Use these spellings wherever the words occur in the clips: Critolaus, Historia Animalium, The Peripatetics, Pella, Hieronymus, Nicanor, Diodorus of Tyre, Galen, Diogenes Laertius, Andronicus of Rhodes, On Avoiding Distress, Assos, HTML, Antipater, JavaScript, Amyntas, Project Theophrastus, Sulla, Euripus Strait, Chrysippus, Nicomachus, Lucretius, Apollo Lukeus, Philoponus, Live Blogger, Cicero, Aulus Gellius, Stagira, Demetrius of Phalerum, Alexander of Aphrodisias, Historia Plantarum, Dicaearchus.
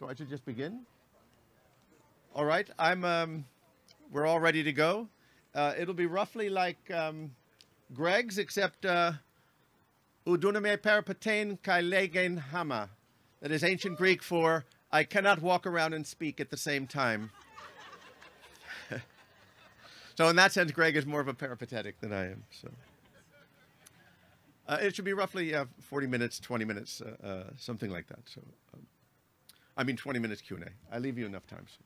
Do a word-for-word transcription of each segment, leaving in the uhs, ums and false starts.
So I should just begin. All right, I'm, um, we're all ready to go. Uh, it'll be roughly like um, Greg's, except uh, Euduname peripatein kai legen hama. That is ancient Greek for, I cannot walk around and speak at the same time. So in that sense, Greg is more of a peripatetic than I am. So uh, it should be roughly uh, forty minutes, twenty minutes, uh, uh, something like that. So um, I mean, twenty minutes Q and A. I leave you enough time. So.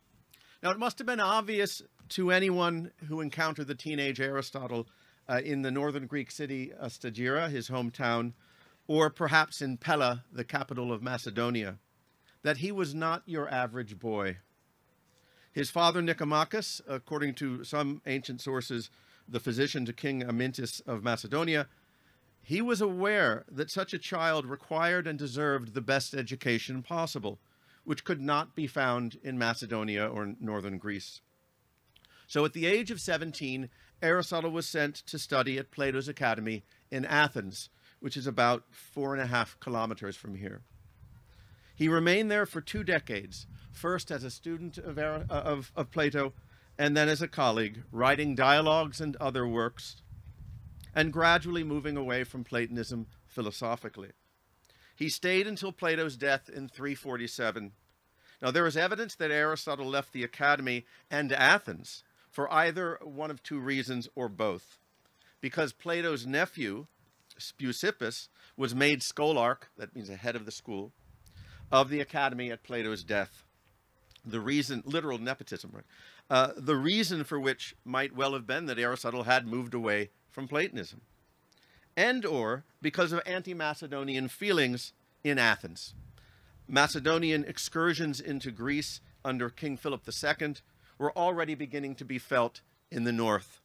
Now, it must have been obvious to anyone who encountered the teenage Aristotle uh, in the northern Greek city uh, Stagira, his hometown, or perhaps in Pella, the capital of Macedonia, that he was not your average boy. His father, Nicomachus, according to some ancient sources, the physician to King Amyntas of Macedonia, he was aware that such a child required and deserved the best education possible, which could not be found in Macedonia or northern Greece. So at the age of seventeen, Aristotle was sent to study at Plato's Academy in Athens, which is about four and a half kilometers from here. He remained there for two decades, first as a student of, Ara, of, of Plato, and then as a colleague, writing dialogues and other works, and gradually moving away from Platonism philosophically. He stayed until Plato's death in three forty-seven. Now, there is evidence that Aristotle left the Academy and Athens for either one of two reasons or both, because Plato's nephew, Speusippus, was made scholarch, that means the head of the school, of the Academy at Plato's death. The reason, literal nepotism, right? Uh, the reason for which might well have been that Aristotle had moved away from Platonism, and or because of anti-Macedonian feelings in Athens. Macedonian excursions into Greece under King Philip the Second were already beginning to be felt in the north.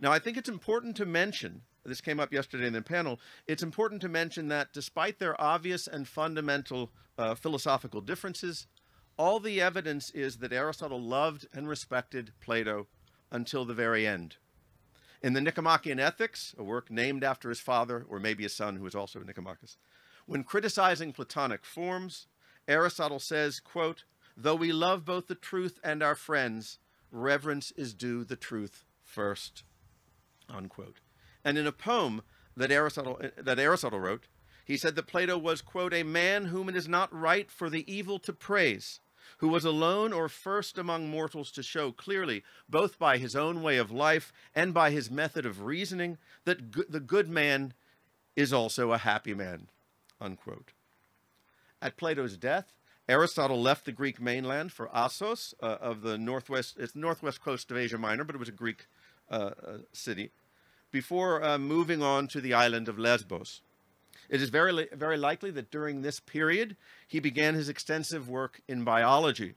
Now, I think it's important to mention, this came up yesterday in the panel, it's important to mention that despite their obvious and fundamental uh, philosophical differences, all the evidence is that Aristotle loved and respected Plato until the very end. In the Nicomachean Ethics, a work named after his father, or maybe his son, who was also Nicomachus, when criticizing Platonic forms, Aristotle says, quote, "Though we love both the truth and our friends, reverence is due the truth first," unquote. And in a poem that Aristotle, that Aristotle wrote, he said that Plato was, quote, "a man whom it is not right for the evil to praise, who was alone or first among mortals to show clearly, both by his own way of life and by his method of reasoning, that go- the good man is also a happy man," unquote. At Plato's death, Aristotle left the Greek mainland for Assos uh, of the northwest, it's northwest coast of Asia Minor, but it was a Greek uh, uh, city, before uh, moving on to the island of Lesbos. It is very, li very likely that during this period, he began his extensive work in biology.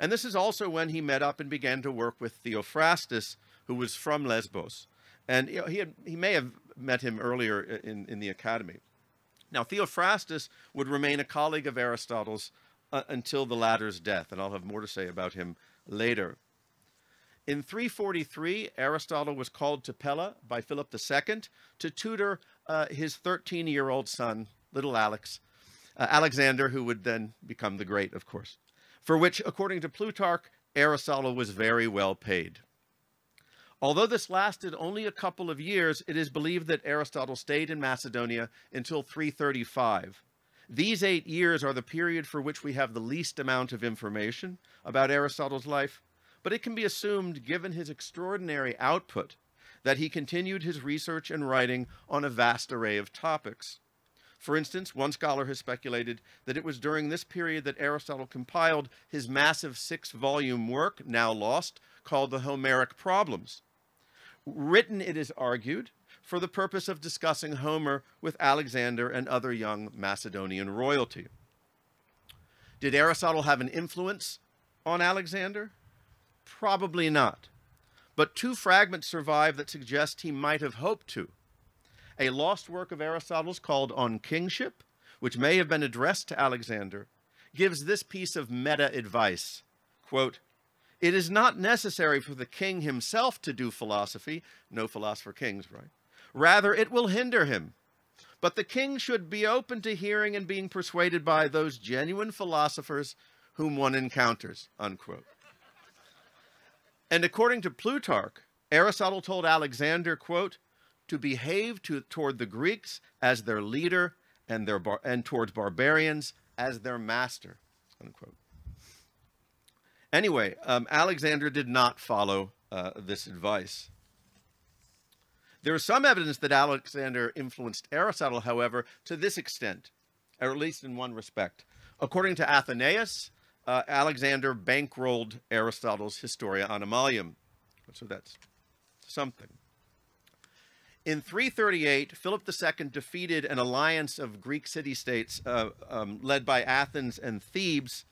And this is also when he met up and began to work with Theophrastus, who was from Lesbos. And you know, he, had, he may have met him earlier in, in the academy. Now, Theophrastus would remain a colleague of Aristotle's uh, until the latter's death, and I'll have more to say about him later. In three forty-three, Aristotle was called to Pella by Philip the Second to tutor uh, his thirteen-year-old son, little Alex, uh, Alexander, who would then become the Great, of course, for which, according to Plutarch, Aristotle was very well paid. Although this lasted only a couple of years, it is believed that Aristotle stayed in Macedonia until three thirty-five. These eight years are the period for which we have the least amount of information about Aristotle's life, but it can be assumed, given his extraordinary output, that he continued his research and writing on a vast array of topics. For instance, one scholar has speculated that it was during this period that Aristotle compiled his massive six-volume work, now lost, called the Homeric Problems, written, it is argued, for the purpose of discussing Homer with Alexander and other young Macedonian royalty. Did Aristotle have an influence on Alexander? Probably not, but two fragments survive that suggest he might have hoped to. A lost work of Aristotle's called On Kingship, which may have been addressed to Alexander, gives this piece of meta-advice, quote, "It is not necessary for the king himself to do philosophy," no philosopher kings, right? "Rather, it will hinder him. But the king should be open to hearing and being persuaded by those genuine philosophers whom one encounters, unquote. And according to Plutarch, Aristotle told Alexander, quote, to behave to, toward the Greeks as their leader and, their bar and towards barbarians as their master, unquote. Anyway, um, Alexander did not follow uh, this advice. There is some evidence that Alexander influenced Aristotle, however, to this extent, or at least in one respect. According to Athenaeus, uh, Alexander bankrolled Aristotle's Historia Animalium. So that's something. In three thirty-eight, Philip the Second defeated an alliance of Greek city-states uh, um, led by Athens and Thebes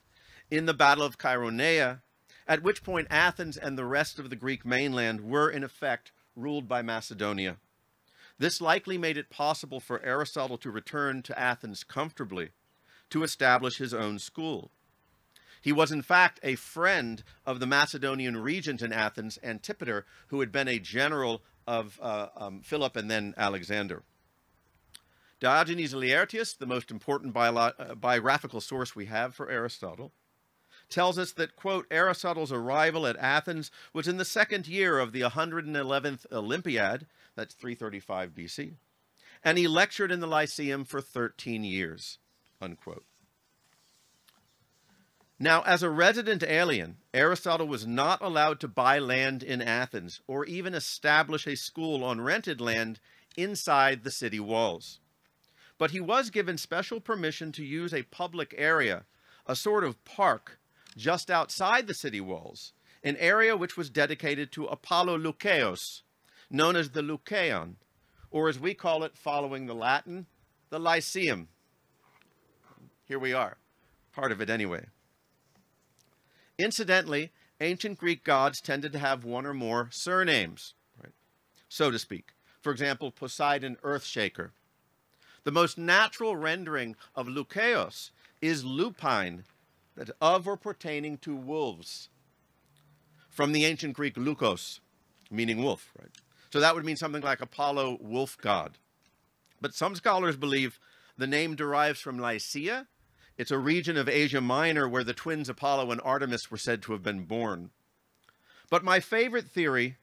in the Battle of Chaeronea, at which point Athens and the rest of the Greek mainland were, in effect, ruled by Macedonia. This likely made it possible for Aristotle to return to Athens comfortably to establish his own school. He was, in fact, a friend of the Macedonian regent in Athens, Antipater, who had been a general of uh, um, Philip and then Alexander. Diogenes Laertius, the most important bio uh, biographical source we have for Aristotle, tells us that, quote, Aristotle's arrival at Athens was in the second year of the one hundred eleventh Olympiad, that's three thirty-five B C, and he lectured in the Lyceum for thirteen years, unquote. Now, as a resident alien, Aristotle was not allowed to buy land in Athens or even establish a school on rented land inside the city walls. But he was given special permission to use a public area, a sort of park, just outside the city walls, an area which was dedicated to Apollo Lukeus, known as the Lyceon, or as we call it, following the Latin, the Lyceum. Here we are, part of it anyway. Incidentally, ancient Greek gods tended to have one or more surnames, right, so to speak. For example, Poseidon, Earthshaker. The most natural rendering of Lukeos is lupine, that of or pertaining to wolves. From the ancient Greek lukos, meaning wolf, right? So that would mean something like Apollo, wolf god. But some scholars believe the name derives from Lycia. It's a region of Asia Minor where the twins Apollo and Artemis were said to have been born. But my favorite theory,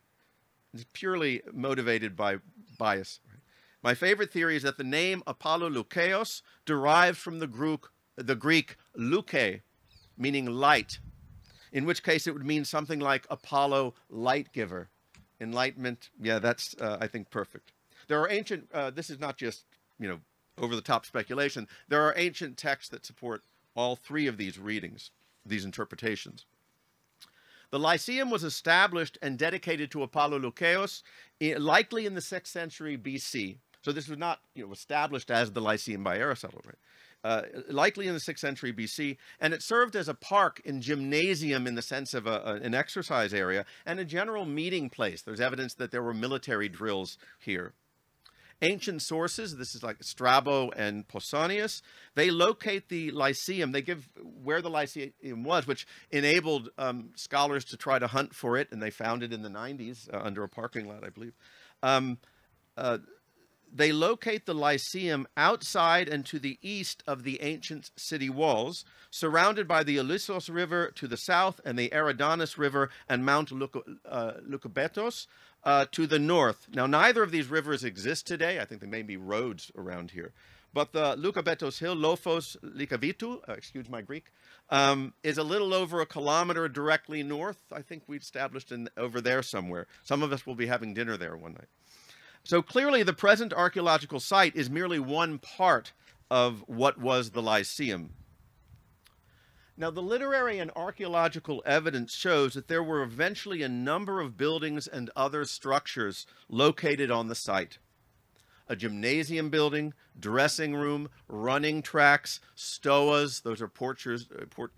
is purely motivated by bias, right? My favorite theory is that the name Apollo Lukeos derives from the Greek, the Greek luke, meaning light, in which case it would mean something like Apollo light giver. Enlightenment, yeah, that's, uh, I think, perfect. There are ancient, uh, this is not just, you know, over-the-top speculation. There are ancient texts that support all three of these readings, these interpretations. The Lyceum was established and dedicated to Apollo Lukeos, likely in the sixth century B C. So this was not, you know, established as the Lyceum by Aristotle, right? Uh, likely in the sixth century B C, and it served as a park and gymnasium in the sense of a, a, an exercise area and a general meeting place. There's evidence that there were military drills here. Ancient sources, this is like Strabo and Pausanias, they locate the Lyceum, they give where the Lyceum was, which enabled um, scholars to try to hunt for it, and they found it in the nineties uh, under a parking lot, I believe. Um, uh, They locate the Lyceum outside and to the east of the ancient city walls, surrounded by the Ilissos River to the south and the Eridanus River and Mount Leucobetos uh, uh, to the north. Now, neither of these rivers exist today. I think there may be roads around here. But the Leucobetos Hill, Lophos Likavitu, uh, excuse my Greek, um, is a little over a kilometer directly north. I think we established in, over there somewhere. Some of us will be having dinner there one night. So clearly the present archaeological site is merely one part of what was the Lyceum. Now the literary and archaeological evidence shows that there were eventually a number of buildings and other structures located on the site. A gymnasium building, dressing room, running tracks, stoas, those are porches,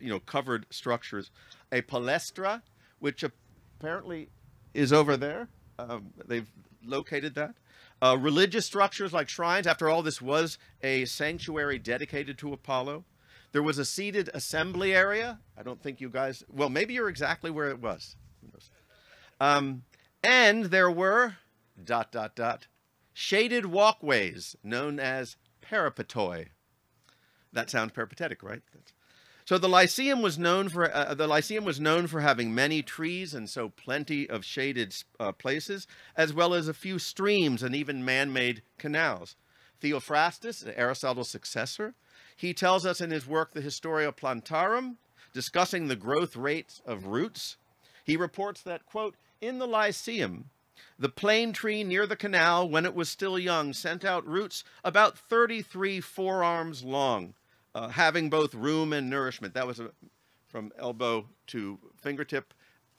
you know, covered structures. A palestra, which apparently is over there. Um, they've located that. Uh, religious structures like shrines. After all, this was a sanctuary dedicated to Apollo. There was a seated assembly area. I don't think you guys, well, maybe you're exactly where it was. Who knows? Um, and there were dot, dot, dot shaded walkways known as peripatoi. That sounds peripatetic, right? That's... So the Lyceum was known for uh, the Lyceum was known for having many trees and so plenty of shaded uh, places, as well as a few streams and even man-made canals. Theophrastus, Aristotle's successor, he tells us in his work, the Historia Plantarum, discussing the growth rates of roots, he reports that, quote, in the Lyceum, the plane tree near the canal, when it was still young, sent out roots about thirty-three forearms long, uh, having both room and nourishment. That was a, from elbow to fingertip,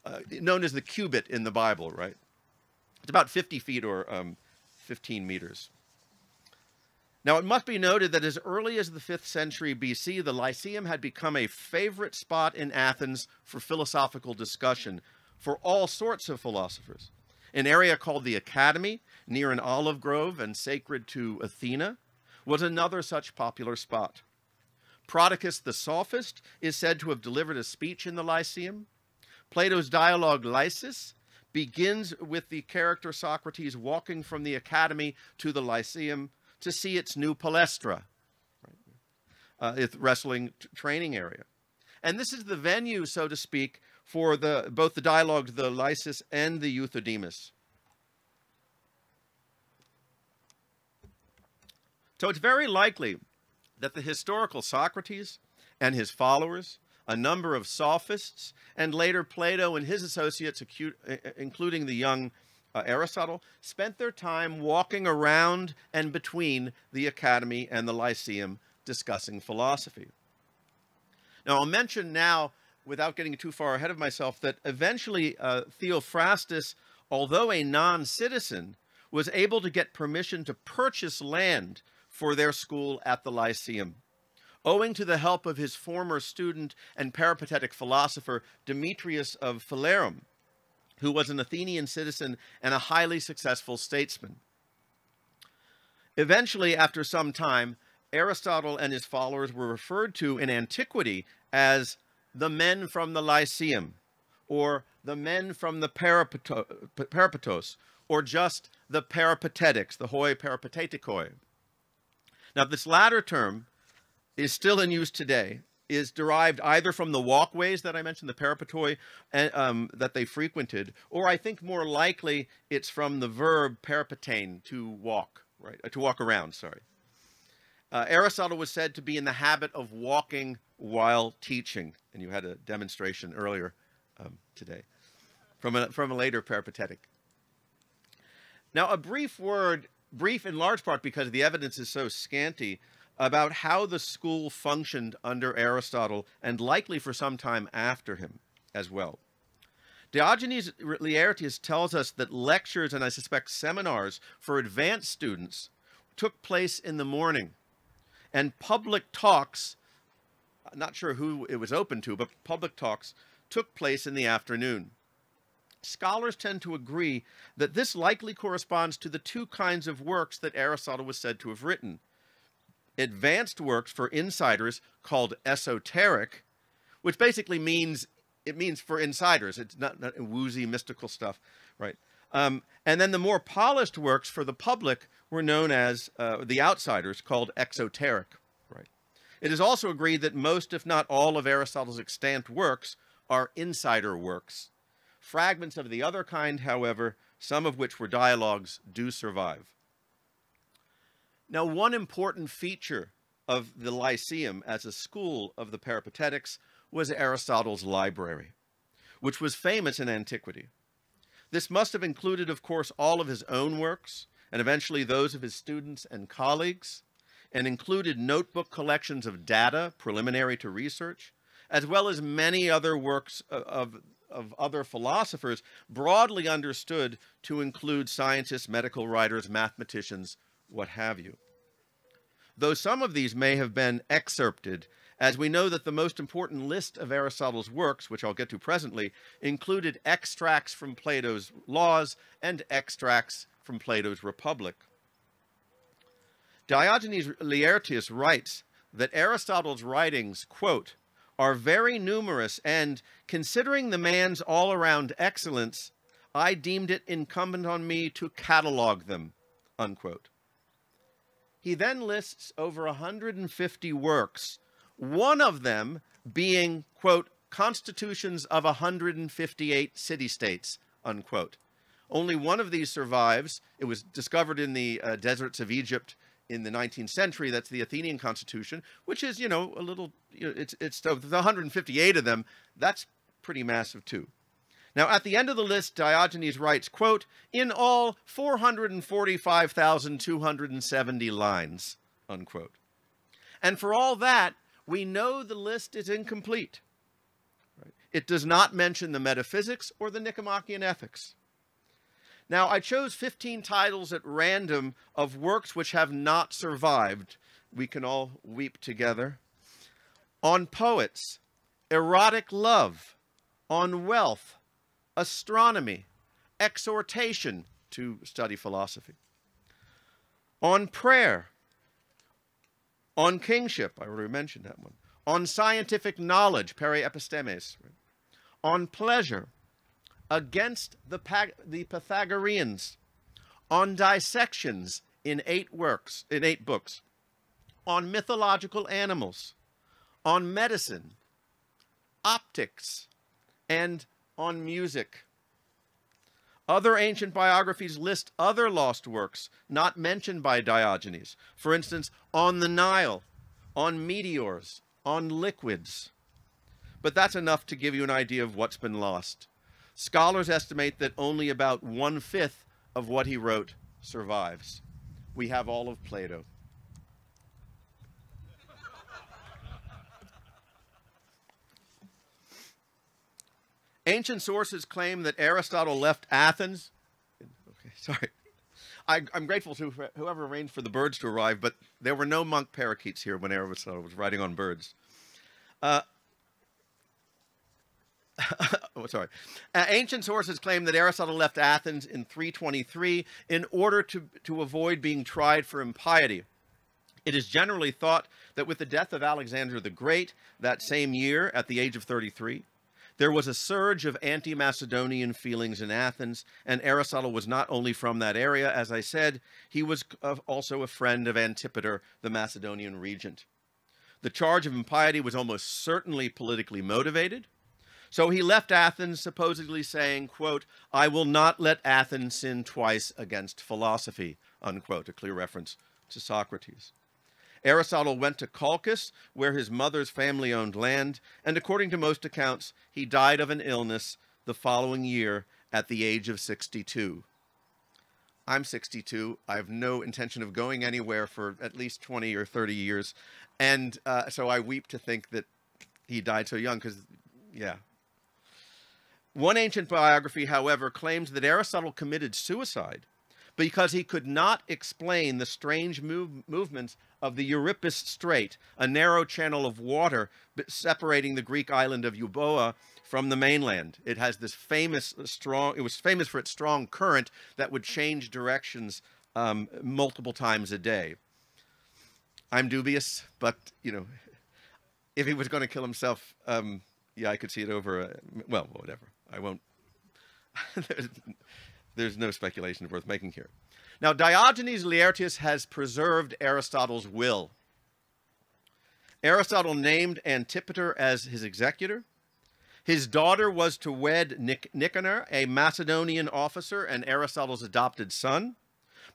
uh, known as the cubit in the Bible, right? It's about fifty feet or um, fifteen meters. Now, it must be noted that as early as the fifth century B C, the Lyceum had become a favorite spot in Athens for philosophical discussion for all sorts of philosophers. An area called the Academy, near an olive grove and sacred to Athena, was another such popular spot. Prodicus the Sophist is said to have delivered a speech in the Lyceum. Plato's dialogue Lysis begins with the character Socrates walking from the Academy to the Lyceum to see its new palestra, uh, its wrestling training area. And this is the venue, so to speak, for the, both the dialogues, the Lysis and the Eudemus. So it's very likely that the historical Socrates and his followers, a number of sophists, and later Plato and his associates, including the young Uh, Aristotle, spent their time walking around and between the Academy and the Lyceum discussing philosophy. Now, I'll mention now, without getting too far ahead of myself, that eventually uh, Theophrastus, although a non-citizen, was able to get permission to purchase land for their school at the Lyceum, owing to the help of his former student and peripatetic philosopher Demetrius of Phalerum, who was an Athenian citizen and a highly successful statesman. Eventually, after some time, Aristotle and his followers were referred to in antiquity as the men from the Lyceum, or the men from the Peripatos, or just the Peripatetics, the hoi peripatetikoi. Now, this latter term is still in use today, is derived either from the walkways that I mentioned, the peripatoi, um, that they frequented, or I think more likely it's from the verb peripatane, to walk, right? Uh, to walk around, sorry. Uh, Aristotle was said to be in the habit of walking while teaching, and you had a demonstration earlier um, today from a, from a later peripatetic. Now, a brief word, brief in large part because the evidence is so scanty, about how the school functioned under Aristotle, and likely for some time after him as well. Diogenes Laertius tells us that lectures, and I suspect seminars, for advanced students took place in the morning, and public talks, not sure who it was open to, but public talks took place in the afternoon. Scholars tend to agree that this likely corresponds to the two kinds of works that Aristotle was said to have written: advanced works for insiders called esoteric, which basically means, it means for insiders. It's not, not woozy, mystical stuff, right? Um, and then the more polished works for the public were known as uh, the outsiders, called exoteric, right? It is also agreed that most, if not all, of Aristotle's extant works are insider works. Fragments of the other kind, however, some of which were dialogues, do survive. Now, one important feature of the Lyceum as a school of the Peripatetics was Aristotle's library, which was famous in antiquity. This must have included, of course, all of his own works, and eventually those of his students and colleagues, and included notebook collections of data preliminary to research, as well as many other works of, of, of other philosophers broadly understood to include scientists, medical writers, mathematicians, what have you. Though some of these may have been excerpted, as we know that the most important list of Aristotle's works, which I'll get to presently, included extracts from Plato's Laws and extracts from Plato's Republic. Diogenes Laertius writes that Aristotle's writings, quote, are very numerous, and considering the man's all-around excellence, I deemed it incumbent on me to catalogue them, unquote. He then lists over one hundred fifty works, one of them being, quote, constitutions of one hundred fifty-eight city-states, unquote. Only one of these survives. It was discovered in the uh, deserts of Egypt in the nineteenth century. That's the Athenian constitution, which is, you know, a little, you know, it's, it's uh, the one hundred fifty-eight of them. That's pretty massive too. Now, at the end of the list, Diogenes writes, quote, in all four hundred forty-five thousand two hundred seventy lines, unquote. And for all that, we know the list is incomplete. Right? It does not mention the metaphysics or the Nicomachean ethics. Now, I chose fifteen titles at random of works which have not survived. We can all weep together. On poets, erotic love, on wealth, astronomy, exhortation to study philosophy, on prayer, on kingship, I already mentioned that one, on scientific knowledge, periepistemes, right? On pleasure, against the, the Pythagoreans, on dissections in eight works, in eight books, on mythological animals, on medicine, optics, and on music. Other ancient biographies list other lost works not mentioned by Diogenes. For instance, on the Nile, on meteors, on liquids. But that's enough to give you an idea of what's been lost. Scholars estimate that only about one-fifth of what he wrote survives. We have all of Plato. Ancient sources claim that Aristotle left Athens. Okay, sorry. I, I'm grateful to whoever arranged for the birds to arrive, but there were no monk parakeets here when Aristotle was writing on birds. Uh, oh, sorry. Uh, ancient sources claim that Aristotle left Athens in three twenty-three in order to, to avoid being tried for impiety. It is generally thought that with the death of Alexander the Great that same year, at the age of thirty-three, there was a surge of anti-Macedonian feelings in Athens, and Aristotle was not only from that area, as I said, he was also a friend of Antipater, the Macedonian regent. The charge of impiety was almost certainly politically motivated. So he left Athens supposedly saying, quote, I will not let Athens sin twice against philosophy, unquote, a clear reference to Socrates. Aristotle went to Colchis, where his mother's family owned land, and according to most accounts, he died of an illness the following year at the age of sixty-two. I'm sixty-two. I have no intention of going anywhere for at least twenty or thirty years, and uh, so I weep to think that he died so young, because, yeah. One ancient biography, however, claims that Aristotle committed suicide because he could not explain the strange move movements of the Euripus Strait, a narrow channel of water separating the Greek island of Euboea from the mainland. It has this famous strong, it was famous for its strong current that would change directions um, multiple times a day. I'm dubious, but, you know, if he was going to kill himself, um, yeah, I could see it over, uh, well, whatever. I won't. There's no speculation worth making here. Now, Diogenes Laertius has preserved Aristotle's will. Aristotle named Antipater as his executor. His daughter was to wed Nic Nicanor, a Macedonian officer and Aristotle's adopted son.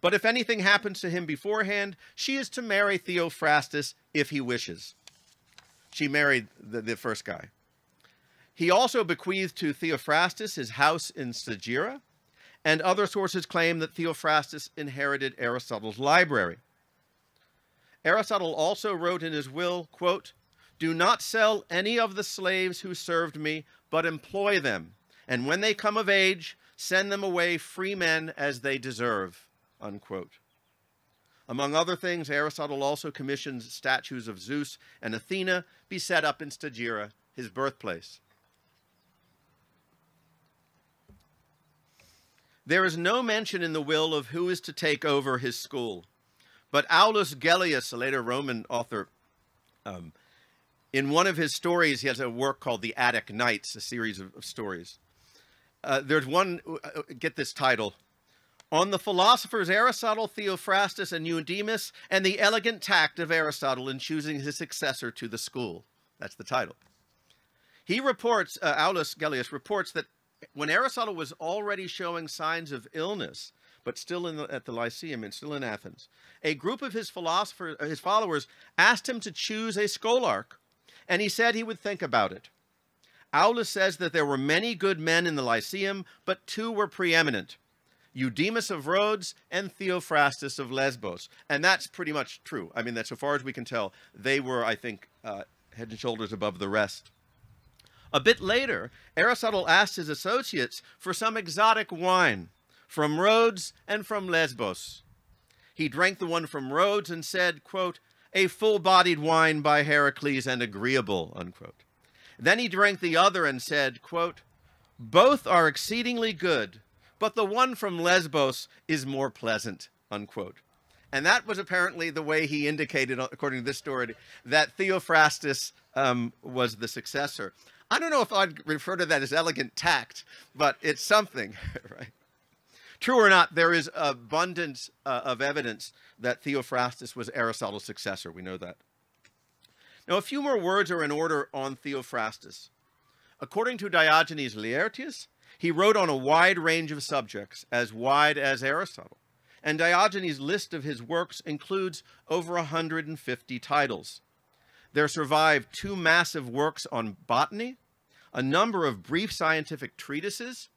But if anything happens to him beforehand, she is to marry Theophrastus if he wishes. She married the, the first guy. He also bequeathed to Theophrastus his house in Stagira, and other sources claim that Theophrastus inherited Aristotle's library. Aristotle also wrote in his will, quote, do not sell any of the slaves who served me, but employ them, and when they come of age, send them away free men as they deserve, unquote. Among other things, Aristotle also commissioned statues of Zeus and Athena be set up in Stagira, his birthplace. There is no mention in the will of who is to take over his school, but Aulus Gellius, a later Roman author, um, in one of his stories, he has a work called The Attic Nights, a series of, of stories. Uh, there's one, uh, get this title, on the philosophers Aristotle, Theophrastus, and Eudemus, and the elegant tact of Aristotle in choosing his successor to the school. That's the title. He reports, uh, Aulus Gellius reports that when Aristotle was already showing signs of illness, but still in the, at the Lyceum and still in Athens, a group of his philosophers, his followers asked him to choose a scholarch, and he said he would think about it. Aulus says that there were many good men in the Lyceum, but two were preeminent, Eudemus of Rhodes and Theophrastus of Lesbos. And that's pretty much true. I mean, that so far as we can tell, they were, I think, uh, head and shoulders above the rest. A bit later, Aristotle asked his associates for some exotic wine from Rhodes and from Lesbos. He drank the one from Rhodes and said, quote, "a full-bodied wine by Heracles and agreeable," unquote. Then he drank the other and said, quote, "both are exceedingly good, but the one from Lesbos is more pleasant," unquote. And that was apparently the way he indicated, according to this story, that Theophrastus um, was the successor. I don't know if I'd refer to that as elegant tact, but it's something, right? True or not, there is abundance uh, of evidence that Theophrastus was Aristotle's successor. We know that. Now, a few more words are in order on Theophrastus. According to Diogenes Laertius, he wrote on a wide range of subjects, as wide as Aristotle. And Diogenes' list of his works includes over one hundred fifty titles. There survived two massive works on botany, a number of brief scientific treatises,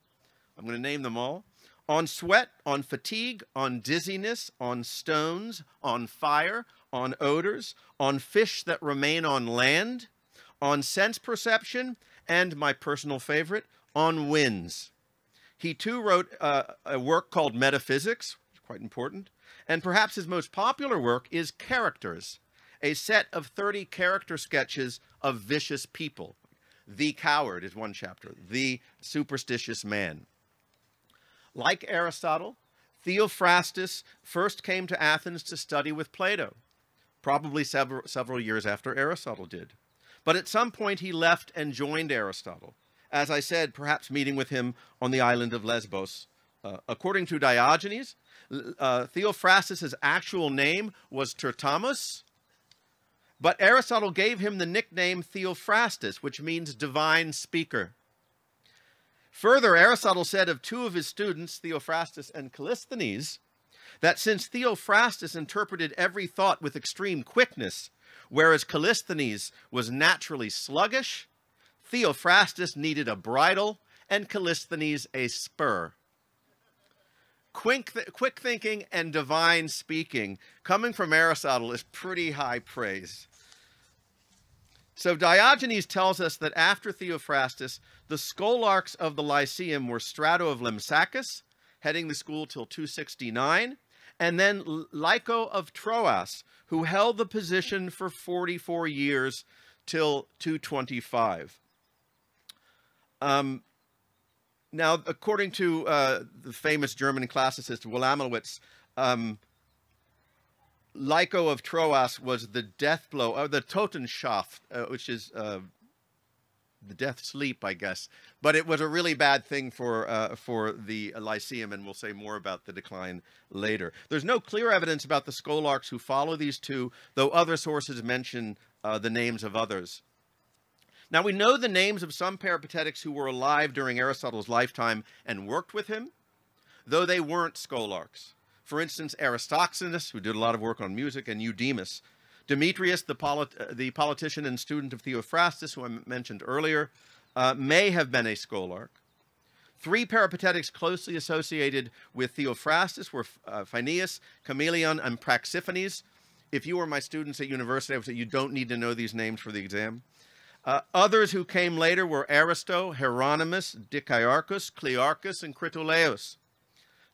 I'm going to name them all, on sweat, on fatigue, on dizziness, on stones, on fire, on odors, on fish that remain on land, on sense perception, and my personal favorite, on winds. He too wrote uh, a work called Metaphysics, which is quite important, and perhaps his most popular work is Characters, a set of thirty character sketches of vicious people. The Coward is one chapter, The Superstitious Man. Like Aristotle, Theophrastus first came to Athens to study with Plato, probably several, several years after Aristotle did. But at some point he left and joined Aristotle, as I said, perhaps meeting with him on the island of Lesbos. Uh, according to Diogenes, uh, Theophrastus's actual name was Tertianus, but Aristotle gave him the nickname Theophrastus, which means divine speaker. Further, Aristotle said of two of his students, Theophrastus and Callisthenes, that since Theophrastus interpreted every thought with extreme quickness, whereas Callisthenes was naturally sluggish, Theophrastus needed a bridle and Callisthenes a spur. Quick, th quick thinking and divine speaking, coming from Aristotle, is pretty high praise. So Diogenes tells us that after Theophrastus, the scholarchs of the Lyceum were Strato of Limsacus, heading the school till two sixty-nine, and then Lyco of Troas, who held the position for forty-four years till two twenty-five. Um... Now, according to uh, the famous German classicist Wilamowitz, um, Lyco of Troas was the death blow, or the Totenschaft, uh, which is uh, the death sleep, I guess. But it was a really bad thing for, uh, for the Lyceum, and we'll say more about the decline later. There's no clear evidence about the scholarchs who follow these two, though other sources mention uh, the names of others. Now, we know the names of some peripatetics who were alive during Aristotle's lifetime and worked with him, though they weren't scholarchs. For instance, Aristoxenus, who did a lot of work on music, and Eudemus. Demetrius, the, polit the politician and student of Theophrastus, who I mentioned earlier, uh, may have been a scholarch. Three peripatetics closely associated with Theophrastus were uh, Phineas, Chameleon, and Praxiphanes. If you were my students at university, I would say you don't need to know these names for the exam. Uh, others who came later were Aristo, Hieronymus, Dicaearchus, Clearchus, and Critolaus,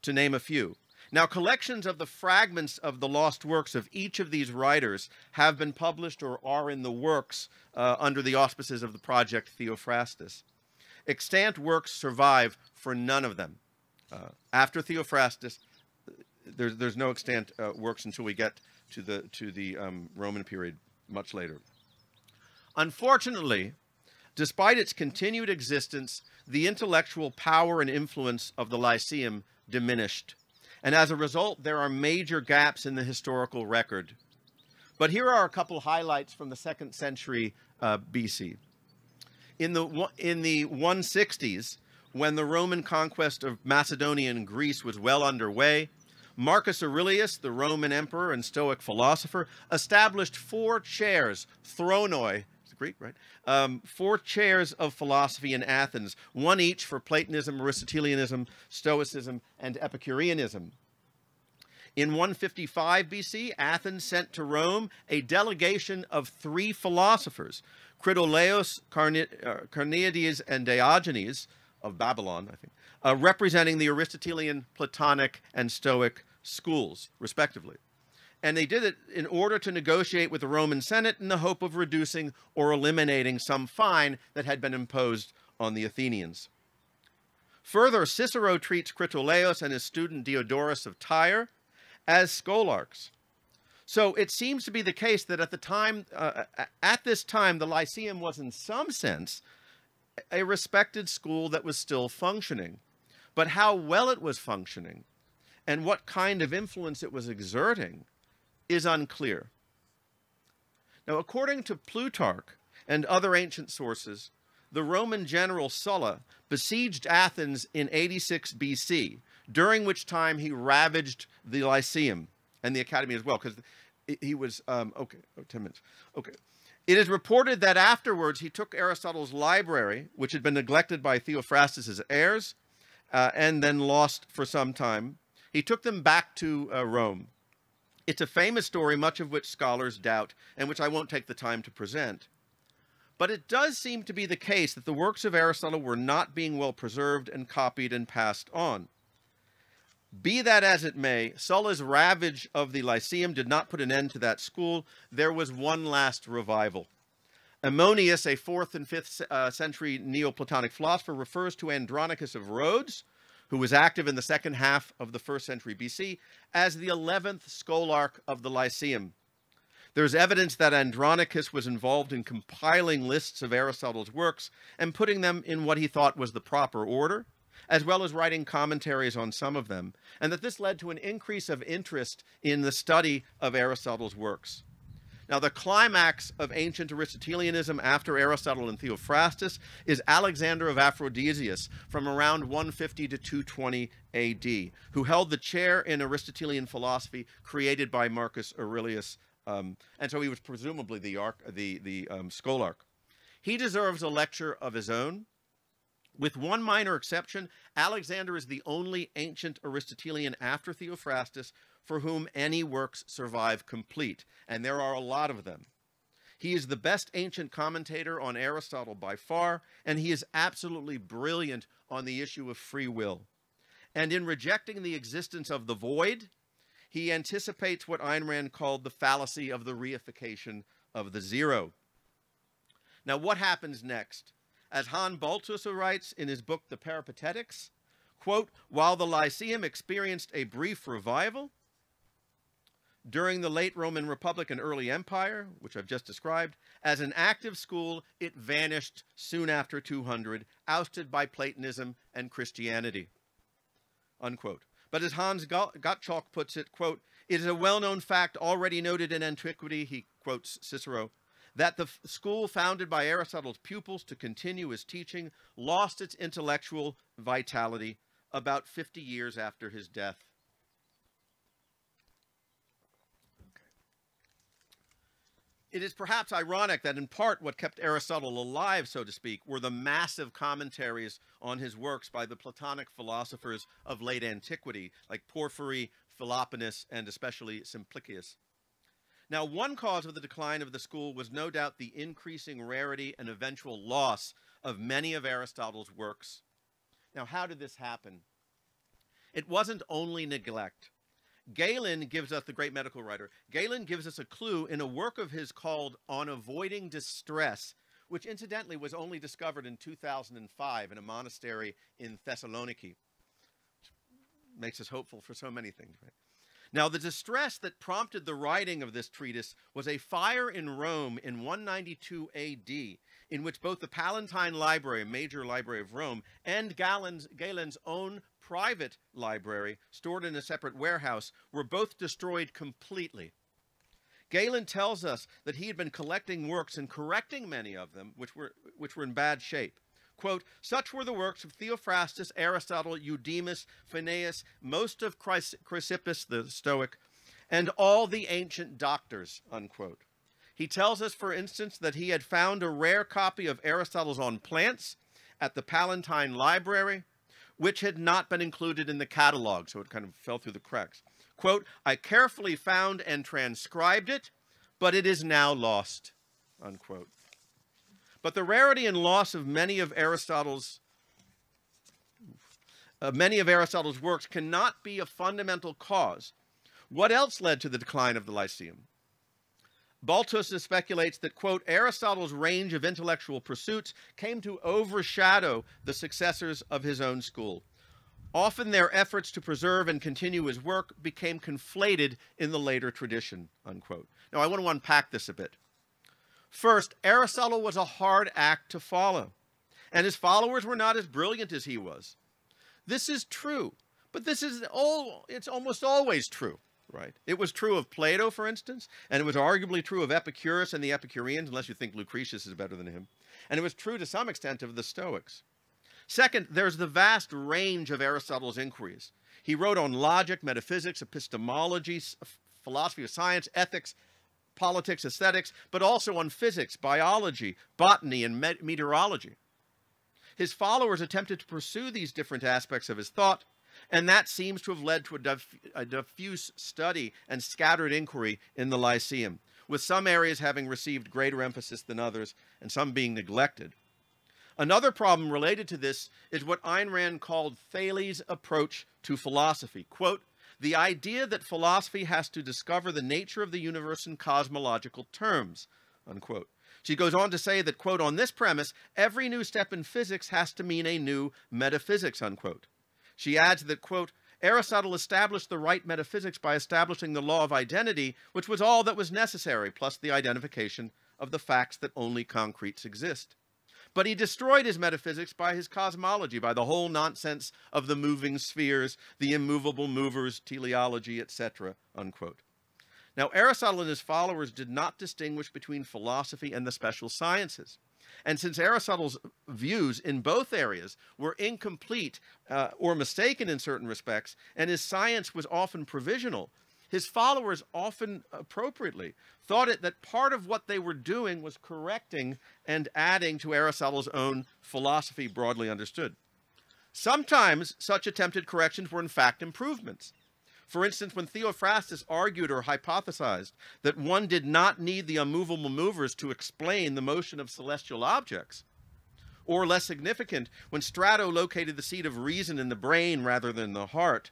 to name a few. Now, collections of the fragments of the lost works of each of these writers have been published or are in the works uh, under the auspices of the project Theophrastus. Extant works survive for none of them. Uh, After Theophrastus, there's, there's no extant uh, works until we get to the, to the um, Roman period much later. Unfortunately, despite its continued existence, the intellectual power and influence of the Lyceum diminished, And as a result, there are major gaps in the historical record. But here are a couple highlights from the second century uh, B C. In the, in the one sixties, when the Roman conquest of Macedonia and Greece was well underway, Marcus Aurelius, the Roman emperor and Stoic philosopher, established four chairs, thronoi, it's Greek, right? Um, four chairs of philosophy in Athens, one each for Platonism, Aristotelianism, Stoicism, and Epicureanism. In one fifty-five B C, Athens sent to Rome a delegation of three philosophers, Critolaus, Carneades, and Diogenes of Babylon, I think, uh, representing the Aristotelian, Platonic, and Stoic schools, respectively. And they did it in order to negotiate with the Roman Senate in the hope of reducing or eliminating some fine that had been imposed on the Athenians. Further, Cicero treats Critolaus and his student Diodorus of Tyre as scholarchs. So it seems to be the case that at the time, uh, at this time, the Lyceum was in some sense a respected school that was still functioning. But how well it was functioning and what kind of influence it was exerting is unclear. Now, according to Plutarch and other ancient sources, the Roman general Sulla besieged Athens in eighty-six B C, during which time he ravaged the Lyceum and the Academy as well, because he was, um, okay, oh, ten minutes, okay. It is reported that afterwards he took Aristotle's library, which had been neglected by Theophrastus' heirs, uh, and then lost for some time. He took them back to uh, Rome. It's a famous story, much of which scholars doubt, and which I won't take the time to present. But it does seem to be the case that the works of Aristotle were not being well preserved and copied and passed on. Be that as it may, Sulla's ravage of the Lyceum did not put an end to that school. There was one last revival. Ammonius, a fourth and fifth uh, century Neoplatonic philosopher, refers to Andronicus of Rhodes, who was active in the second half of the first century B C, as the eleventh scholarch of the Lyceum. There's evidence that Andronicus was involved in compiling lists of Aristotle's works and putting them in what he thought was the proper order, as well as writing commentaries on some of them, and that this led to an increase of interest in the study of Aristotle's works. Now, the climax of ancient Aristotelianism after Aristotle and Theophrastus is Alexander of Aphrodisias from around one fifty to two twenty A D, who held the chair in Aristotelian philosophy created by Marcus Aurelius, um, and so he was presumably the, arch, the, the um, scholarch. He deserves a lecture of his own. With one minor exception, Alexander is the only ancient Aristotelian after Theophrastus for whom any works survive complete, and there are a lot of them. He is the best ancient commentator on Aristotle by far, and he is absolutely brilliant on the issue of free will. And in rejecting the existence of the void, he anticipates what Ayn Rand called the fallacy of the reification of the zero. Now, what happens next? As Han Balthusser writes in his book, The Peripatetics, quote, while the Lyceum experienced a brief revival during the late Roman Republic and early Empire, which I've just described, as an active school, it vanished soon after two hundred, ousted by Platonism and Christianity, unquote. But as Hans Gottschalk puts it, quote, it is a well-known fact already noted in antiquity, he quotes Cicero, that the school founded by Aristotle's pupils to continue his teaching lost its intellectual vitality about fifty years after his death. It is perhaps ironic that in part what kept Aristotle alive, so to speak, were the massive commentaries on his works by the Platonic philosophers of late antiquity, like Porphyry, Philoponus, and especially Simplicius. Now, one cause of the decline of the school was no doubt the increasing rarity and eventual loss of many of Aristotle's works. Now, how did this happen? It wasn't only neglect. Galen gives us, the great medical writer, Galen gives us a clue in a work of his called On Avoiding Distress, which incidentally was only discovered in two thousand five in a monastery in Thessaloniki. Which makes us hopeful for so many things, right? Now, the distress that prompted the writing of this treatise was a fire in Rome in one ninety-two A D, in which both the Palatine Library, a major library of Rome, and Galen's, Galen's own private library stored in a separate warehouse were both destroyed completely. Galen tells us that he had been collecting works and correcting many of them, which were, which were in bad shape. Quote, such were the works of Theophrastus, Aristotle, Eudemus, Phineas, most of Chrysippus the Stoic, and all the ancient doctors, unquote. He tells us, for instance, that he had found a rare copy of Aristotle's On Plants at the Palatine Library, which had not been included in the catalog, so it kind of fell through the cracks. Quote, I carefully found and transcribed it, but it is now lost, unquote. But the rarity and loss of many of Aristotle's uh, many of Aristotle's works cannot be a fundamental cause. What else led to the decline of the Lyceum? Baltus speculates that, quote, Aristotle's range of intellectual pursuits came to overshadow the successors of his own school. Often their efforts to preserve and continue his work became conflated in the later tradition, unquote. Now, I want to unpack this a bit. First, Aristotle was a hard act to follow, and his followers were not as brilliant as he was. This is true, but this is all, it's almost always true. Right. It was true of Plato, for instance, and it was arguably true of Epicurus and the Epicureans, unless you think Lucretius is better than him. And it was true to some extent of the Stoics. Second, there's the vast range of Aristotle's inquiries. He wrote on logic, metaphysics, epistemology, philosophy of science, ethics, politics, aesthetics, but also on physics, biology, botany, and meteorology. His followers attempted to pursue these different aspects of his thought, and that seems to have led to a, diff a diffuse study and scattered inquiry in the Lyceum, with some areas having received greater emphasis than others and some being neglected. Another problem related to this is what Ayn Rand called Thales' approach to philosophy. Quote, the idea that philosophy has to discover the nature of the universe in cosmological terms, unquote. She goes on to say that, quote, on this premise, every new step in physics has to mean a new metaphysics, unquote. She adds that, quote, Aristotle established the right metaphysics by establishing the law of identity, which was all that was necessary, plus the identification of the facts that only concretes exist. But he destroyed his metaphysics by his cosmology, by the whole nonsense of the moving spheres, the immovable movers, teleology, et cetera, unquote. Now, Aristotle and his followers did not distinguish between philosophy and the special sciences. And since Aristotle's views in both areas were incomplete uh, or mistaken in certain respects, and his science was often provisional, his followers often appropriately thought it that part of what they were doing was correcting and adding to Aristotle's own philosophy broadly understood. Sometimes such attempted corrections were in fact improvements. For instance, when Theophrastus argued or hypothesized that one did not need the immovable movers to explain the motion of celestial objects, or less significant, when Strato located the seat of reason in the brain rather than the heart,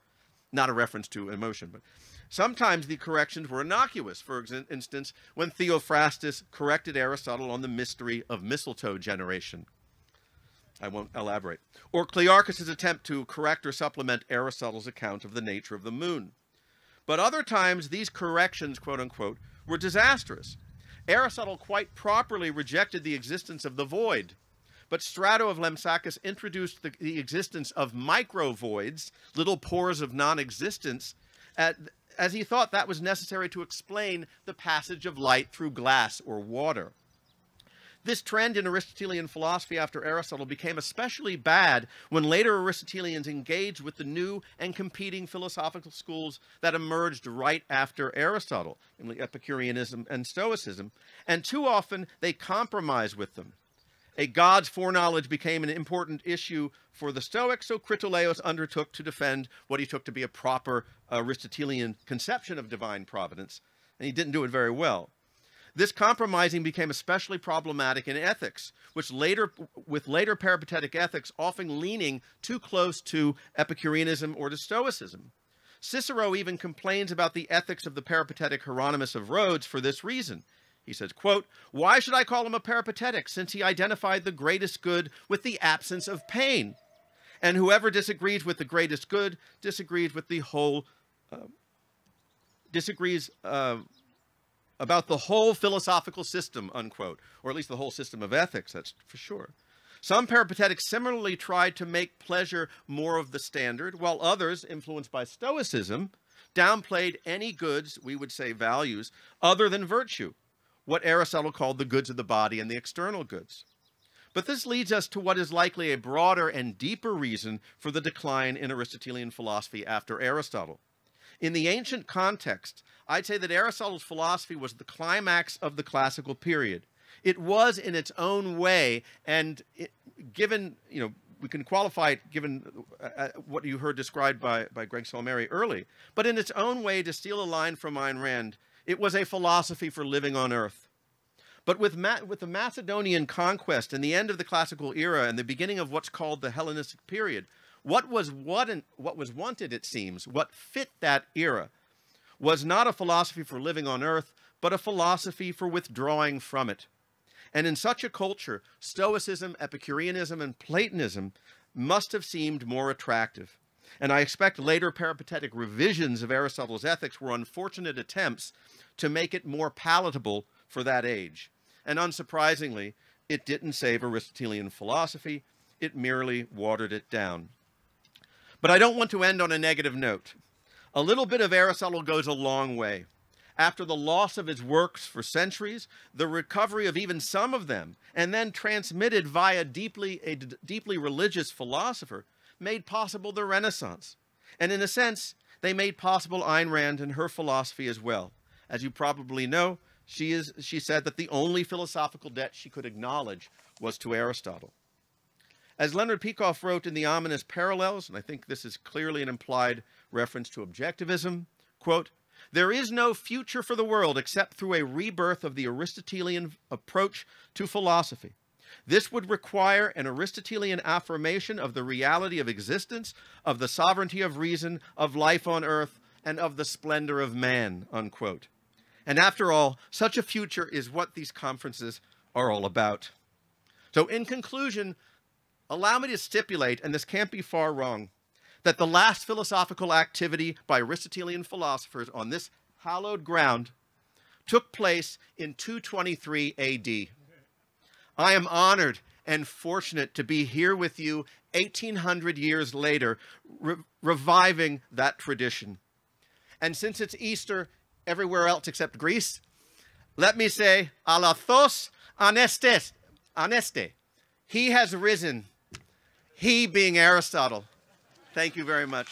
not a reference to emotion, but sometimes the corrections were innocuous. For instance, when Theophrastus corrected Aristotle on the mystery of mistletoe generation. I won't elaborate. Or Clearchus's attempt to correct or supplement Aristotle's account of the nature of the moon. But other times, these corrections, quote unquote, were disastrous. Aristotle quite properly rejected the existence of the void, but Strato of Lemsacus introduced the, the existence of micro-voids, little pores of non-existence, as he thought that was necessary to explain the passage of light through glass or water. This trend in Aristotelian philosophy after Aristotle became especially bad when later Aristotelians engaged with the new and competing philosophical schools that emerged right after Aristotle, namely Epicureanism and Stoicism, and too often they compromised with them. A god's foreknowledge became an important issue for the Stoics, so Critolaus undertook to defend what he took to be a proper Aristotelian conception of divine providence, and he didn't do it very well. This compromising became especially problematic in ethics, which later, with later peripatetic ethics often leaning too close to Epicureanism or to Stoicism. Cicero even complains about the ethics of the peripatetic Hieronymus of Rhodes for this reason. He says, quote, why should I call him a peripatetic, since he identified the greatest good with the absence of pain? And whoever disagrees with the greatest good disagrees with the whole, uh, disagrees, uh, about the whole philosophical system, unquote, or at least the whole system of ethics, that's for sure. Some peripatetics similarly tried to make pleasure more of the standard, while others, influenced by Stoicism, downplayed any goods, we would say values, other than virtue, what Aristotle called the goods of the body and the external goods. But this leads us to what is likely a broader and deeper reason for the decline in Aristotelian philosophy after Aristotle. In the ancient context, I'd say that Aristotle's philosophy was the climax of the classical period. It was in its own way, and it, given, you know, we can qualify it given uh, what you heard described by, by Greg Salmieri early, but in its own way, to steal a line from Ayn Rand, it was a philosophy for living on earth. But with, Ma with the Macedonian conquest and the end of the classical era and the beginning of what's called the Hellenistic period, what was, what in, what was wanted, it seems, what fit that era, was not a philosophy for living on earth, but a philosophy for withdrawing from it. And in such a culture, Stoicism, Epicureanism, and Platonism must have seemed more attractive. And I expect later peripatetic revisions of Aristotle's ethics were unfortunate attempts to make it more palatable for that age. And unsurprisingly, it didn't save Aristotelian philosophy. It merely watered it down. But I don't want to end on a negative note. A little bit of Aristotle goes a long way. After the loss of his works for centuries, the recovery of even some of them, and then transmitted via deeply, a d deeply religious philosopher, made possible the Renaissance. And in a sense, they made possible Ayn Rand and her philosophy as well. As you probably know, she, is, she said that the only philosophical debt she could acknowledge was to Aristotle. As Leonard Peikoff wrote in The Ominous Parallels, and I think this is clearly an implied reference to objectivism, quote, "There is no future for the world except through a rebirth of the Aristotelian approach to philosophy. This would require an Aristotelian affirmation of the reality of existence, of the sovereignty of reason, of life on earth, and of the splendor of man," unquote. And after all, such a future is what these conferences are all about. So in conclusion, allow me to stipulate, and this can't be far wrong, that the last philosophical activity by Aristotelian philosophers on this hallowed ground took place in two twenty-three A D. I am honored and fortunate to be here with you eighteen hundred years later, re reviving that tradition. And since it's Easter everywhere else except Greece, let me say, Alathos anestes, aneste. He has risen, he being Aristotle. Thank you very much.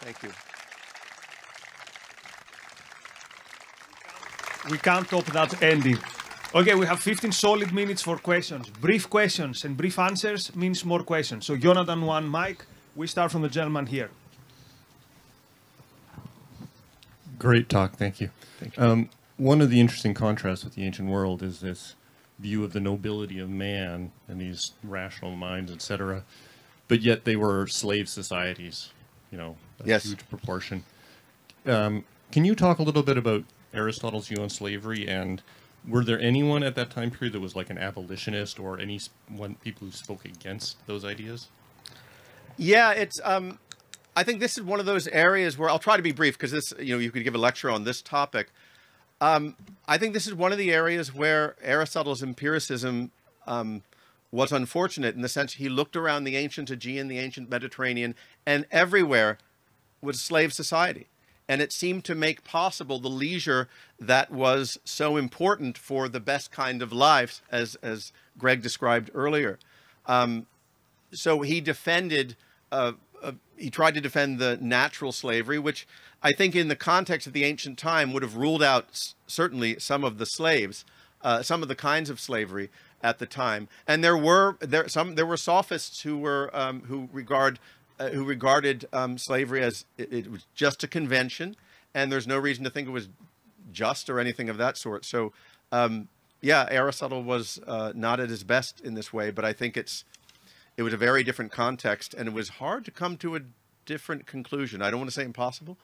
Thank you. We can't top that ending. Okay, we have fifteen solid minutes for questions. Brief questions and brief answers means more questions. So Jonathan, one, Mike. We start from the gentleman here. Great talk, thank you. Thank you. Um, one of the interesting contrasts with the ancient world is this view of the nobility of man and these rational minds, et cetera. But yet they were slave societies, you know, a yes. huge proportion. Um, can you talk a little bit about Aristotle's view on slavery, and were there anyone at that time period that was like an abolitionist or any one people who spoke against those ideas? Yeah, it's. Um, I think this is one of those areas where I'll try to be brief because this, you know, you could give a lecture on this topic. Um, I think this is one of the areas where Aristotle's empiricism um, was unfortunate in the sense he looked around the ancient Aegean, the ancient Mediterranean, and everywhere was slave society. And it seemed to make possible the leisure that was so important for the best kind of life, as, as Greg described earlier. Um, so he defended, uh, uh, he tried to defend the natural slavery, which I think in the context of the ancient time would have ruled out s certainly some of the slaves, uh, some of the kinds of slavery at the time. And there were there some there were sophists who were um, who regard uh, who regarded um, slavery as it, it was just a convention, and there's no reason to think it was just or anything of that sort. So, um, yeah, Aristotle was uh, not at his best in this way, but I think it's it was a very different context, and it was hard to come to a different conclusion. I don't want to say impossible.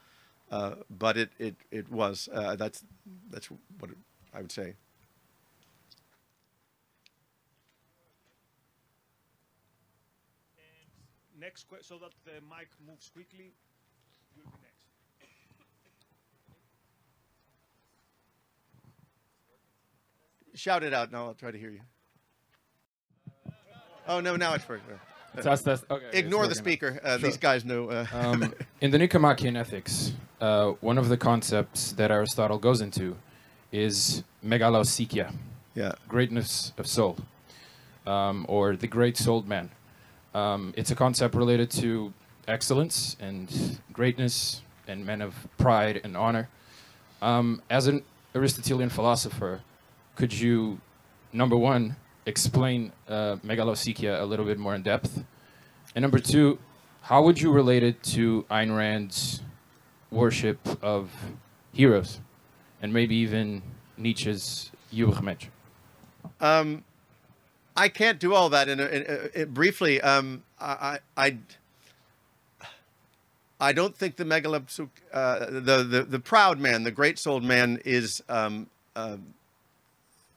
Uh, but it, it, it was, uh, that's, that's what it, I would say. And next question, so that the mic moves quickly, you'll be next. Shout it out. No, I'll try to hear you. Oh, no, now it's working. It's us, that's, okay, Ignore it's the speaker. Uh, sure. These guys know. Uh. Um, in the Nicomachean Ethics, uh, one of the concepts that Aristotle goes into is megalosychia, yeah, greatness of soul, um, or the great-souled man. Um, it's a concept related to excellence and greatness and men of pride and honor. Um, as an Aristotelian philosopher, could you, number one, explain uh, megalosychia a little bit more in depth? And number two, how would you relate it to Ayn Rand's worship of heroes and maybe even Nietzsche's Übermensch? Um, I can't do all that in, a, in a, it briefly. Um, I, I, I don't think the megalosychia, uh, the, the, the proud man, the great-souled man is... Um, uh,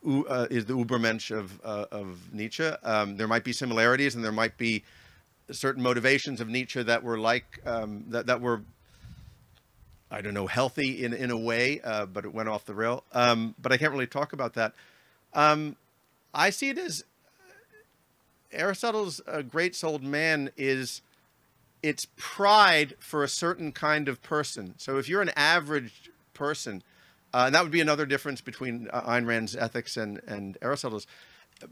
Uh, is the Übermensch of, uh, of Nietzsche. Um, there might be similarities, and there might be certain motivations of Nietzsche that were like, um, that, that were, I don't know, healthy in, in a way, uh, but it went off the rail. Um, but I can't really talk about that. Um, I see it as Aristotle's uh, great-souled man is, it's pride for a certain kind of person. So if you're an average person, Uh, and that would be another difference between uh, Ayn Rand's ethics and, and Aristotle's.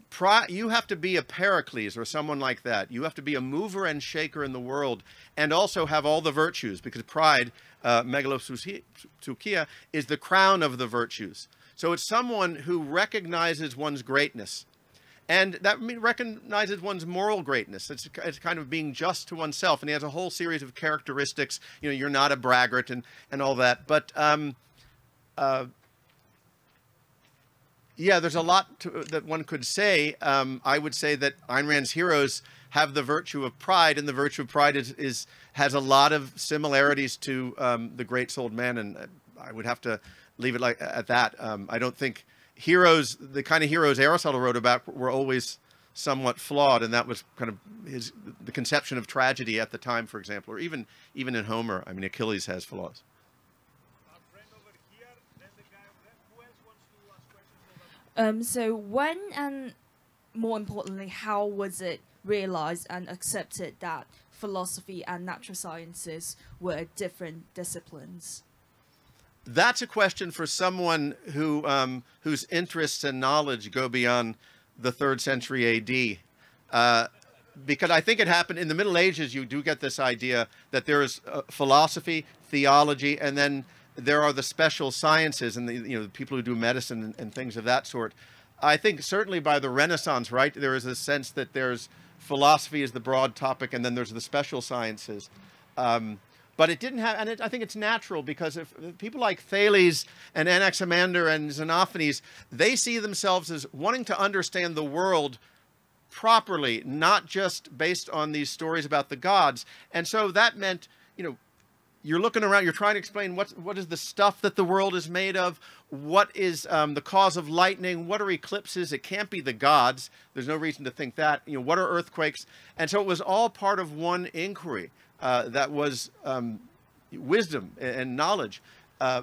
Pri you have to be a Pericles or someone like that. You have to be a mover and shaker in the world and also have all the virtues, because pride, uh, megalosychia, is the crown of the virtues. So it's someone who recognizes one's greatness. And that mean, recognizes one's moral greatness. It's, it's kind of being just to oneself. And he has a whole series of characteristics. You know, you're not a braggart and, and all that. But... Um, Uh, yeah, there's a lot to, that one could say. Um, I would say that Ayn Rand's heroes have the virtue of pride, and the virtue of pride is, is has a lot of similarities to um, the great-souled man, and I would have to leave it like at that. Um, I don't think heroes, the kind of heroes Aristotle wrote about, were always somewhat flawed, and that was kind of his the conception of tragedy at the time, for example, or even even in Homer. I mean, Achilles has flaws. Um, so when and more importantly, how was it realized and accepted that philosophy and natural sciences were different disciplines? That's a question for someone who um, whose interests and knowledge go beyond the third century A D. Uh, because I think it happened in the Middle Ages, you do get this idea that there is uh, philosophy, theology, and then there are the special sciences and the, you know, the people who do medicine and, and things of that sort. I think certainly by the Renaissance, right, there is a sense that there's philosophy is the broad topic, and then there's the special sciences. Um, but it didn't have, and it, I think it's natural, because if, if people like Thales and Anaximander and Xenophanes, they see themselves as wanting to understand the world properly, not just based on these stories about the gods. And so that meant, you know, you're looking around, you're trying to explain what's, what is the stuff that the world is made of, what is um, the cause of lightning, what are eclipses, it can't be the gods, there's no reason to think that, you know, what are earthquakes? And so it was all part of one inquiry uh, that was um, wisdom and knowledge. Uh,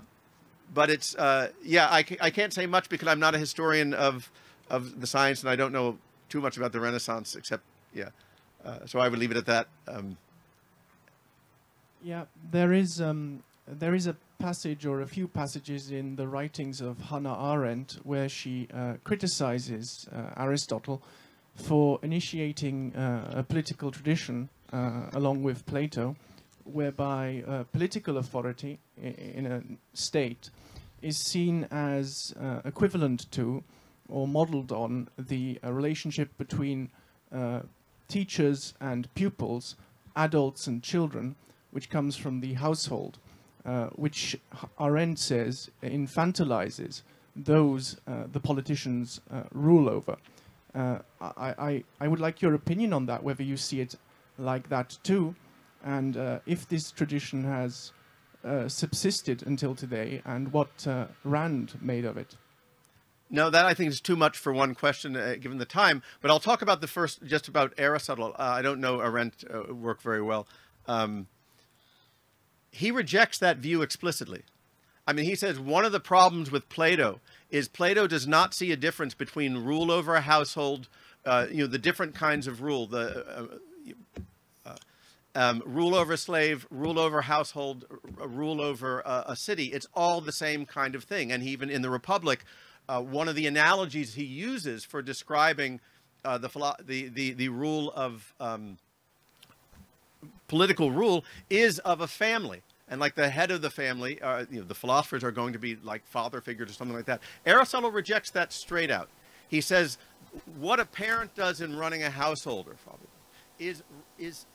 but it's, uh, yeah, I, I can't say much because I'm not a historian of, of the science, and I don't know too much about the Renaissance, except, yeah, uh, so I would leave it at that. Um, Yeah, there is um, there is a passage or a few passages in the writings of Hannah Arendt where she uh, criticizes uh, Aristotle for initiating uh, a political tradition uh, along with Plato, whereby uh, political authority i in a state is seen as uh, equivalent to or modeled on the uh, relationship between uh, teachers and pupils, adults and children, which comes from the household, uh, which Arendt says infantilizes those uh, the politicians uh, rule over. Uh, I, I, I would like your opinion on that, whether you see it like that too, and uh, if this tradition has uh, subsisted until today, and what uh, Rand made of it. No, that I think is too much for one question, uh, given the time, but I'll talk about the first, just about Aristotle. Uh, I don't know Arendt uh, work very well. Um, He rejects that view explicitly. I mean, he says one of the problems with Plato is Plato does not see a difference between rule over a household, uh, you know, the different kinds of rule, the uh, uh, um, rule over a slave, rule over a household, rule over a, a city. It's all the same kind of thing. And even in the Republic, uh, one of the analogies he uses for describing uh, the, philo the, the, the rule of um, political rule is of a family. And like the head of the family, uh, you know, the philosophers are going to be like father figures or something like that. Aristotle rejects that straight out. He says, what a parent does in running a household or father is, is,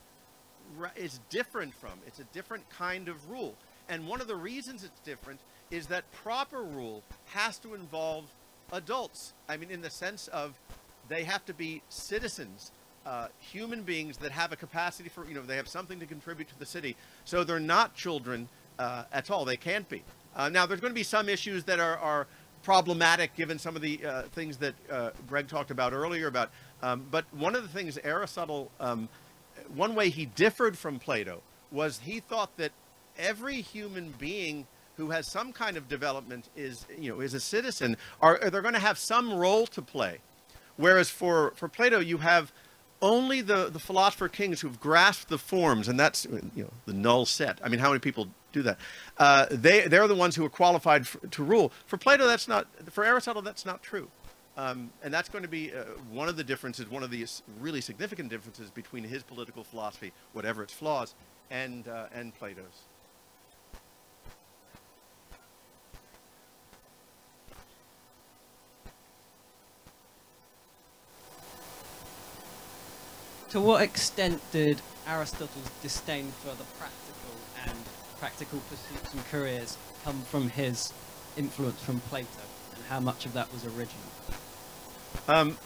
is different from, it's a different kind of rule. And one of the reasons it's different is that proper rule has to involve adults. I mean, in the sense of they have to be citizens. Uh, human beings that have a capacity for, you know, they have something to contribute to the city. So they're not children uh, at all. They can't be. Uh, now, there's going to be some issues that are, are problematic given some of the uh, things that uh, Greg talked about earlier about. Um, but one of the things Aristotle, um, one way he differed from Plato was he thought that every human being who has some kind of development is, you know, is a citizen, are, they're going to have some role to play. Whereas for, for Plato, you have only the, the philosopher kings who've grasped the forms, and that's, you know, the null set. I mean, how many people do that? Uh, they, they're the ones who are qualified for, to rule. For Plato, that's not, for Aristotle, that's not true. Um, and that's going to be uh, one of the differences, one of the really significant differences between his political philosophy, whatever its flaws, and, uh, and Plato's. To what extent did Aristotle's disdain for the practical and practical pursuits and careers come from his influence from Plato, and how much of that was original? Um,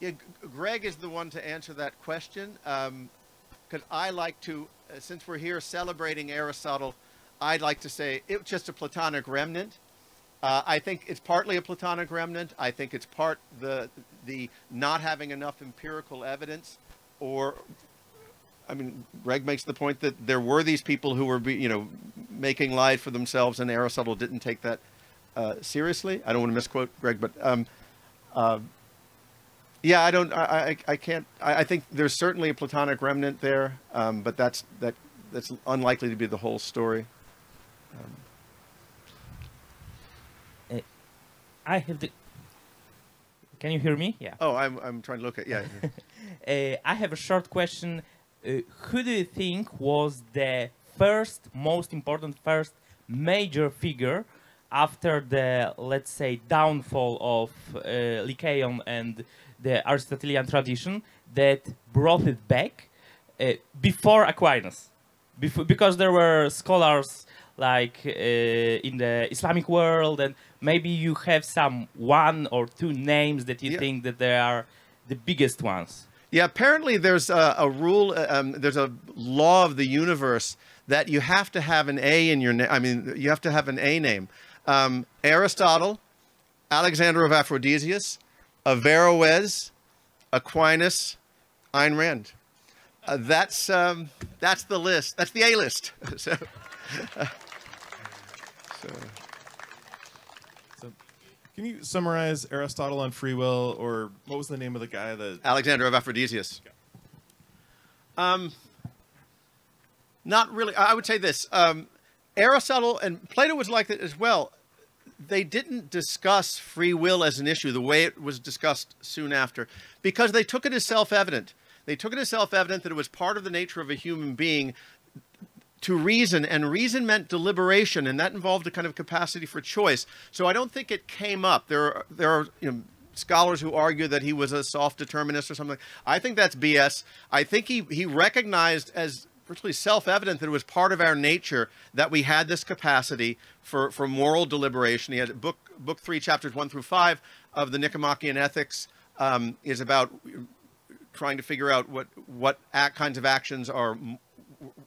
yeah, Greg is the one to answer that question, because um, I like to, uh, since we're here celebrating Aristotle, I'd like to say it was just a Platonic remnant. Uh, I think it's partly a Platonic remnant. I think it's part the the not having enough empirical evidence, or, I mean, Greg makes the point that there were these people who were, be, you know, making lies for themselves, and Aristotle didn't take that uh, seriously. I don't want to misquote Greg, but um, uh, yeah, I don't, I, I, I can't, I, I think there's certainly a Platonic remnant there, um, but that's, that, that's unlikely to be the whole story. Um, I have the. Can you hear me? Yeah. Oh, I'm I'm trying to look at yeah. uh, I have a short question. Uh, who do you think was the first, most important, first major figure after the, let's say, downfall of uh, Lyceum and the Aristotelian tradition that brought it back uh, before Aquinas? Bef because there were scholars like uh, in the Islamic world, and maybe you have some one or two names that you yeah. think that they are the biggest ones. Yeah, apparently there's a, a rule, um, there's a law of the universe that you have to have an A in your name. I mean, you have to have an A name. Um, Aristotle, Alexander of Aphrodisias, Averroes, Aquinas, Ayn Rand. Uh, that's, um, that's the list. That's the A list. So, uh, so. So, can you summarize Aristotle on free will, or what was the name of the guy that... Alexander of Aphrodisias. Okay. Um, not really. I would say this. Um, Aristotle and Plato was like that as well. They didn't discuss free will as an issue the way it was discussed soon after, because they took it as self-evident. They took it as self-evident that it was part of the nature of a human being to reason, and reason meant deliberation, and that involved a kind of capacity for choice. So I don't think it came up. There are, there are you know, scholars who argue that he was a soft determinist or something. I think that's B S. I think he, he recognized as virtually self-evident that it was part of our nature that we had this capacity for, for moral deliberation. He had book, book three, chapters one through five of the Nicomachean Ethics um, is about trying to figure out what, what act, kinds of actions are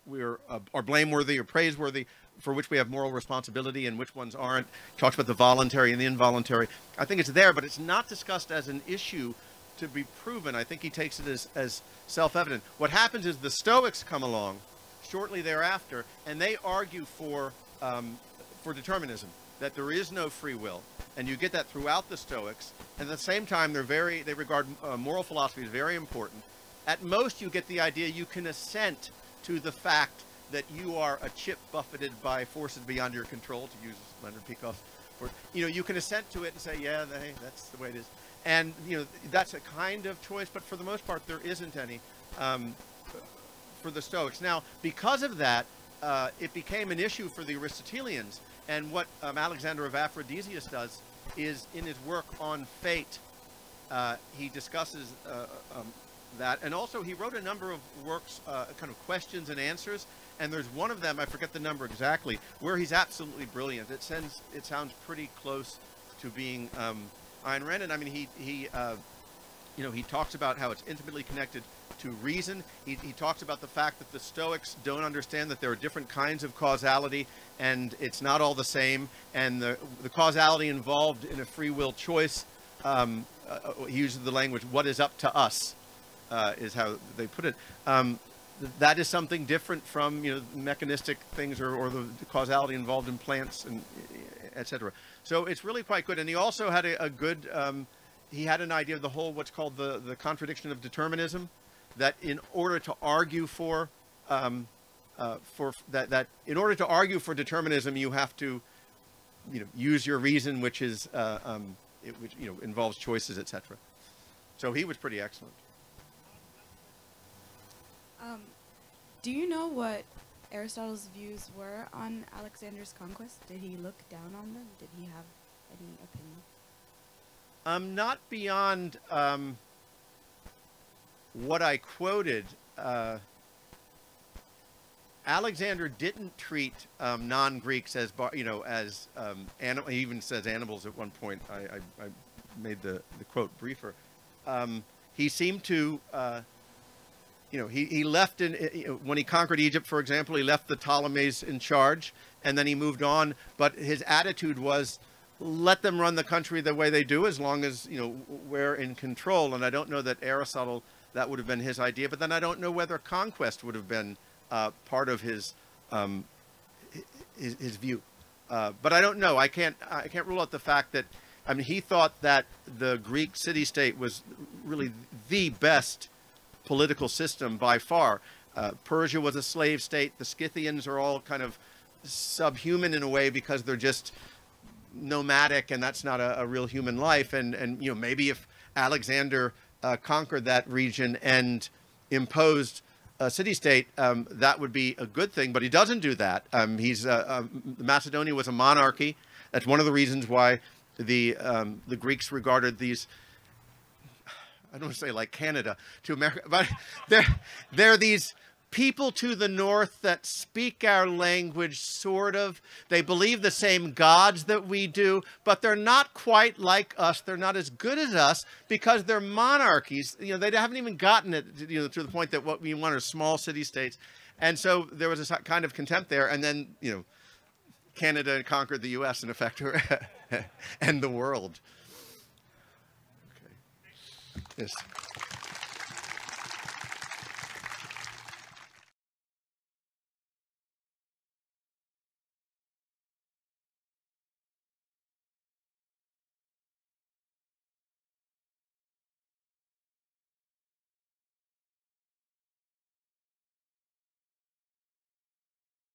we're uh, are blameworthy or praiseworthy, for which we have moral responsibility, and which ones aren't. Talks about the voluntary and the involuntary. I think it's there, but it's not discussed as an issue to be proven. I think he takes it as, as self-evident. What happens is the Stoics come along shortly thereafter, and they argue for um, for determinism. that there is no free will, and you get that throughout the Stoics. And at the same time, they're very, they regard uh, moral philosophy as very important. At most, you get the idea you can assent to the fact that you are a chip buffeted by forces beyond your control, to use Leonard Peikoff's word. You know, you can assent to it and say, yeah, hey, that's the way it is. And, you know, that's a kind of choice, but for the most part, there isn't any um, for the Stoics. Now, because of that, uh, it became an issue for the Aristotelians. And what um, Alexander of Aphrodisias does is, in his work on fate, uh, he discusses uh, um, that. And also, he wrote a number of works, uh, kind of questions and answers. And there's one of them, I forget the number exactly, where he's absolutely brilliant. It sends, it sounds pretty close to being um, Ayn Rand. And I mean, he, he uh, you know, he talks about how it's intimately connected to reason. He, he talks about the fact that the Stoics don't understand that there are different kinds of causality, and it's not all the same. And the, the causality involved in a free will choice, um, uh, he uses the language, what is up to us, uh, is how they put it. Um, that is something different from, you know, mechanistic things, or, or the, the causality involved in plants, and et cetera. So it's really quite good. And he also had a, a good, um, he had an idea of the whole, what's called the, the contradiction of determinism, that in order to argue for, um, uh, for that, that in order to argue for determinism, you have to, you know, use your reason, which is, uh, um, it, which, you know, involves choices, et cetera. So he was pretty excellent. Um, do you know what Aristotle's views were on Alexander's conquest? Did he look down on them? Did he have any opinion? Um, not beyond um, what I quoted. Uh, Alexander didn't treat um, non-Greeks as, bar, you know, as um, animal. He even says animals at one point. I, I, I made the, the quote briefer. Um, he seemed to. Uh, You know, he, he left in, when he conquered Egypt, for example, he left the Ptolemies in charge, and then he moved on. But his attitude was, let them run the country the way they do, as long as, you know, we're in control. And I don't know that Aristotle, that would have been his idea. But then I don't know whether conquest would have been uh, part of his, um, his, his view. Uh, but I don't know. I can't, I can't rule out the fact that, I mean, he thought that the Greek city-state was really the best political system by far. Uh, Persia was a slave state. The Scythians are all kind of subhuman in a way, because they're just nomadic, and that's not a, a real human life. And, and, you know, maybe if Alexander uh, conquered that region and imposed a city-state, um, that would be a good thing, but he doesn't do that. Um, he's, uh, uh, Macedonia was a monarchy. That's one of the reasons why the, um, the Greeks regarded these, I don't want to say like Canada to America, but they're, they're these people to the north that speak our language, sort of. They believe the same gods that we do, but they're not quite like us. They're not as good as us because they're monarchies. You know, they haven't even gotten it, you know, to the point that what we want are small city-states. And so there was a kind of contempt there. And then, you know, Canada conquered the U S in effect, and the world. Yes.